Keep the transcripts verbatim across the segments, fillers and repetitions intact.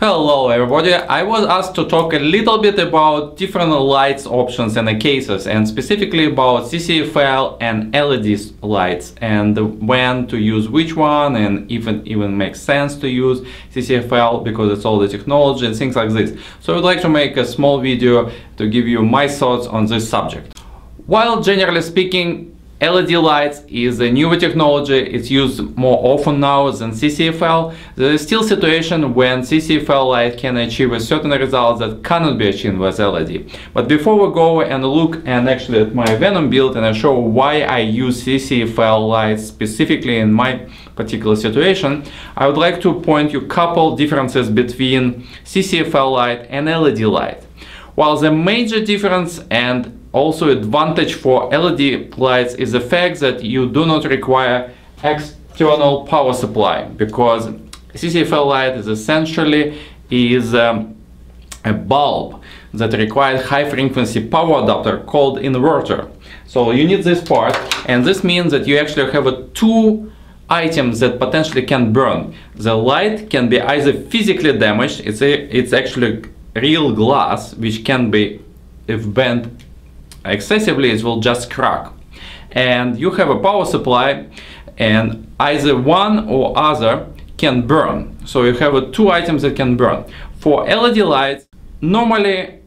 Hello everybody, I was asked to talk a little bit about different lights options and the cases, and specifically about C C F L and L E D lights, and when to use which one, and if it even makes sense to use C C F L because it's all the technology and things like this. So I would like to make a small video to give you my thoughts on this subject. While generally speaking, L E D lights is a newer technology, it's used more often now than C C F L. There is still a situation when C C F L light can achieve a certain result that cannot be achieved with L E D. But before we go and look and actually at my Venom build and I show why I use C C F L lights specifically in my particular situation, I would like to point you a couple differences between C C F L light and L E D light. While the major difference and also advantage for L E D lights is the fact that you do not require external power supply, because C C F L light is essentially is um, a bulb that requires high frequency power adapter called inverter. So you need this part, and this means that you actually have a two items that potentially can burn. The light can be either physically damaged, it's, a, it's actually real glass which can be, if bent excessively, it will just crack, and you have a power supply, and either one or other can burn. So you have uh, two items that can burn. For L E D lights, normally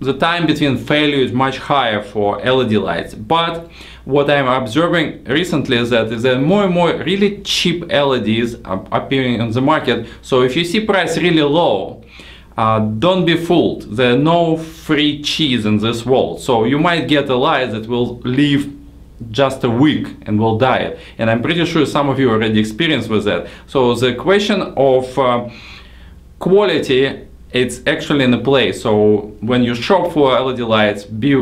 the time between failure is much higher for L E D lights, but what I'm observing recently is that there are more and more really cheap L E Ds appearing on the market. So if you see price really low, Uh, don't be fooled, there are no free cheese in this world. So you might get a light that will live just a week and will die. And I'm pretty sure some of you already experienced with that. So the question of uh, quality, it's actually in the play. So when you shop for L E D lights, be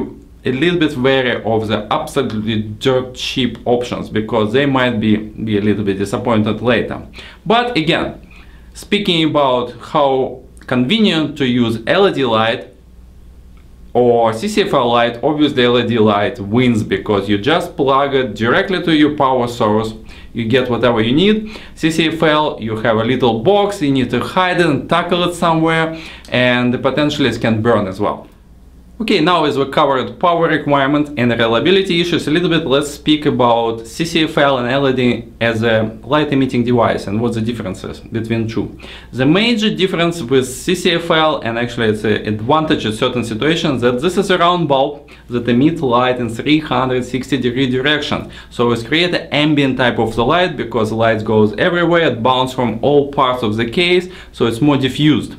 a little bit wary of the absolutely dirt cheap options, because they might be, be a little bit disappointed later. But again, speaking about how convenient to use L E D light or C C F L light, obviously L E D light wins, because you just plug it directly to your power source, you get whatever you need. C C F L, you have a little box, you need to hide it and tackle it somewhere, and potentially it can burn as well. Okay, now as we covered power requirement and reliability issues a little bit, let's speak about C C F L and L E D as a light emitting device and what the differences between two. The major difference with C C F L, and actually it's an advantage in certain situations, that this is a round bulb that emits light in three hundred sixty degree direction. So it's create an ambient type of the light, because light goes everywhere, it bounces from all parts of the case, so it's more diffused.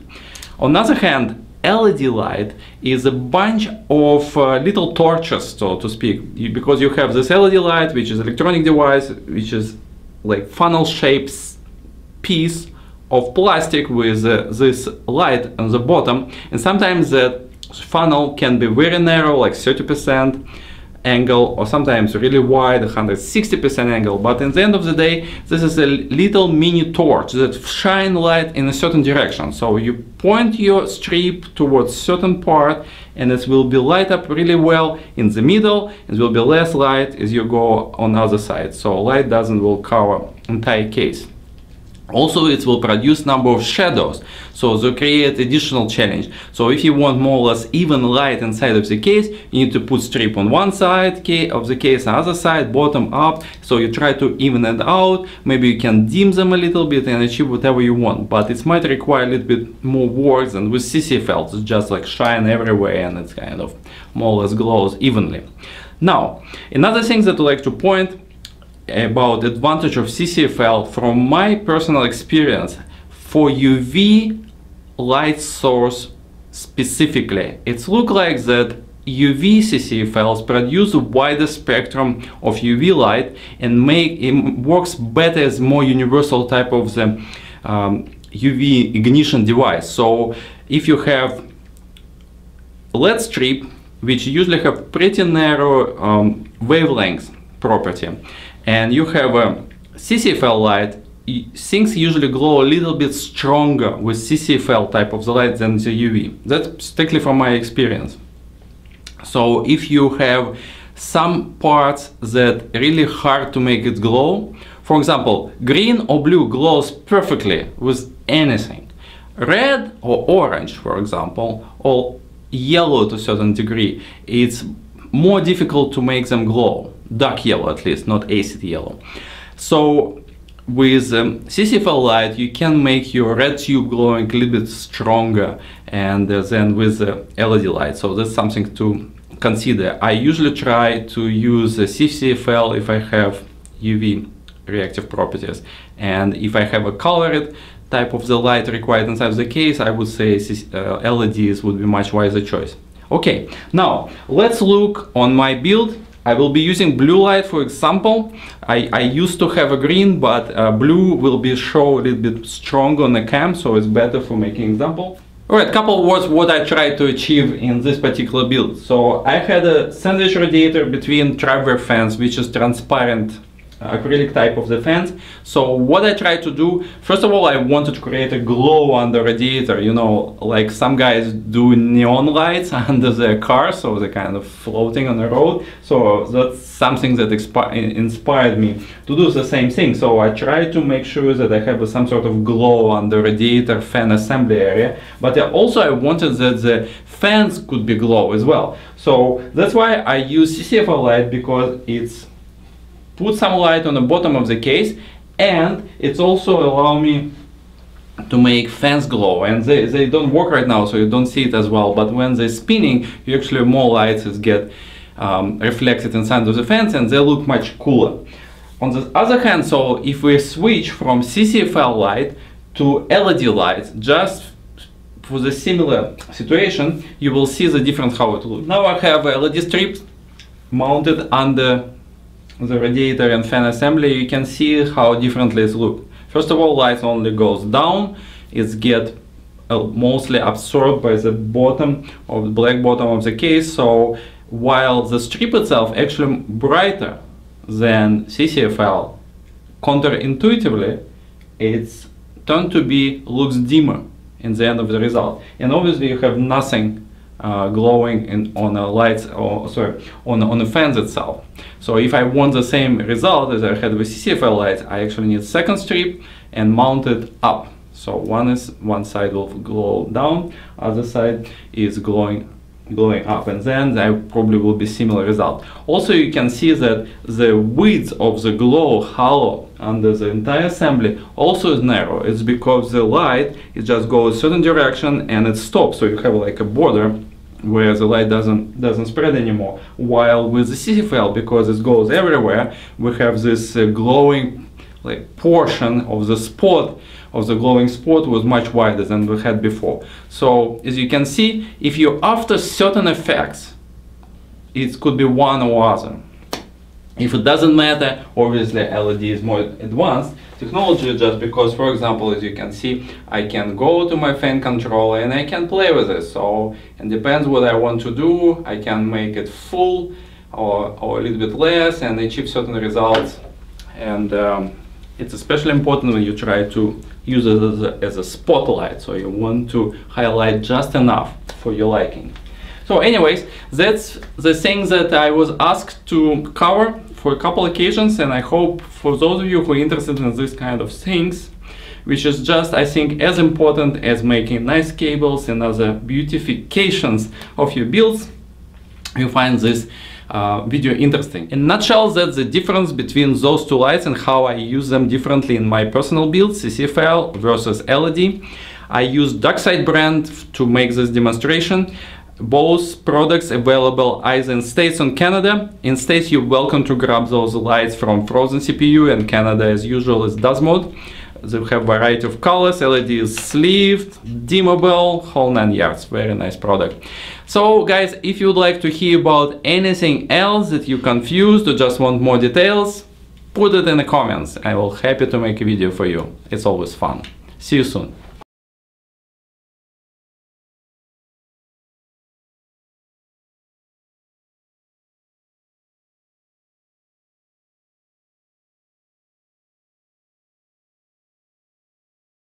On the other hand, L E D light is a bunch of uh, little torches, so to speak, you, because you have this L E D light, which is electronic device, which is like funnel shapes piece of plastic with uh, this light on the bottom, and sometimes that funnel can be very narrow, like thirty percent angle, or sometimes really wide, one hundred sixty percent angle, but in the end of the day, this is a little mini torch that shine light in a certain direction. So you point your strip towards certain part, and it will be light up really well in the middle, and will be less light as you go on the other side. So light doesn't will cover entire case. Also, it will produce number of shadows, so they create additional challenge. So if you want more or less even light inside of the case, you need to put strip on one side of the case, on the other side, bottom up, so you try to even it out. Maybe you can dim them a little bit and achieve whatever you want, but it might require a little bit more work than with C C F L. It's just like shine everywhere, and it's kind of more or less glows evenly. Now, another thing that I'd like to point about advantage of C C F L from my personal experience for U V light source specifically. It looks like that U V C C F Ls produce a wider spectrum of U V light and make it works better as more universal type of the um, U V ignition device. So if you have L E D strip, which usually have pretty narrow um, wavelength property, and you have a C C F L light, things usually glow a little bit stronger with C C F L type of the light than the U V. That's strictly from my experience. So if you have some parts that really hard to make it glow, for example, green or blue glows perfectly with anything. red or orange, for example, or yellow to a certain degree, it's more difficult to make them glow. Dark yellow, at least, not acid yellow. So with um, C C F L light, you can make your red tube glowing a little bit stronger and uh, then with uh, L E D light. So that's something to consider. I usually try to use a C C F L if I have U V reactive properties, and if I have a colored type of the light required inside the case, I would say uh, L E Ds would be much wiser choice. Okay, now let's look on my build. I will be using blue light, for example. I, I used to have a green, but uh, blue will be show a little bit stronger on the cam, so it's better for making example. Alright, couple words what I tried to achieve in this particular build. So I had a sandwich radiator between tri-wire fans, which is transparent acrylic type of the fans. So what I tried to do, first of all, I wanted to create a glow on the radiator, you know, like some guys do neon lights under their car, so they're kind of floating on the road. So that's something that inspired me to do the same thing. So I tried to make sure that I have some sort of glow on the radiator fan assembly area, but also I wanted that the fans could be glow as well. So that's why I use C C F L light, because it's put some light on the bottom of the case, and it's also allow me to make fans glow, and they, they don't work right now, so you don't see it as well, but when they're spinning, you actually more lights get um, reflected inside of the fans, and they look much cooler. On the other hand, so if we switch from C C F L light to L E D light, just for the similar situation, you will see the difference how it looks. Now I have a L E D strip mounted under the radiator and fan assembly. You can see how differently it looks. First of all, light only goes down, it gets uh, mostly absorbed by the bottom of the black bottom of the case, so while the strip itself actually brighter than C C F L, counterintuitively it's turned to be looks dimmer in the end of the result, and obviously you have nothing Uh, glowing in, on the lights, or sorry, on on the fans itself. So if I want the same result as I had with C C F L lights, I actually need second strip and mount it up. So one is one side will glow down, other side is glowing glowing up, and then there probably will be similar result. Also, you can see that the width of the glow halo under the entire assembly also is narrow. It's because the light, it just goes a certain direction and it stops, so you have like a border where the light doesn't doesn't spread anymore. While with the C C F L, because it goes everywhere, we have this uh, glowing like portion of the spot of the glowing spot was much wider than we had before. So as you can see, if you're after certain effects, it could be one or other. If it doesn't matter, obviously L E D is more advanced technology, just because, for example, as you can see, I can go to my fan controller and I can play with it. So it depends what I want to do. I can make it full or, or a little bit less and achieve certain results. And um, it's especially important when you try to use it as a, as a spotlight. So you want to highlight just enough for your liking. So anyways, that's the thing that I was asked to cover for a couple occasions, and I hope for those of you who are interested in this kind of things, which is just, I think, as important as making nice cables and other beautifications of your builds, you find this Uh, video interesting. In a nutshell, that's the difference between those two lights and how I use them differently in my personal build, C C F L versus L E D. I use Darkside brand to make this demonstration. Both products available either in States or Canada. In States, you're welcome to grab those lights from Frozen C P U, and Canada, as usual, is DazMode. They have variety of colors, L E D is sleeved, dimmable, whole nine yards. Very nice product. So guys, if you'd like to hear about anything else that you confused or just want more details, put it in the comments. I will happy to make a video for you. It's always fun. See you soon.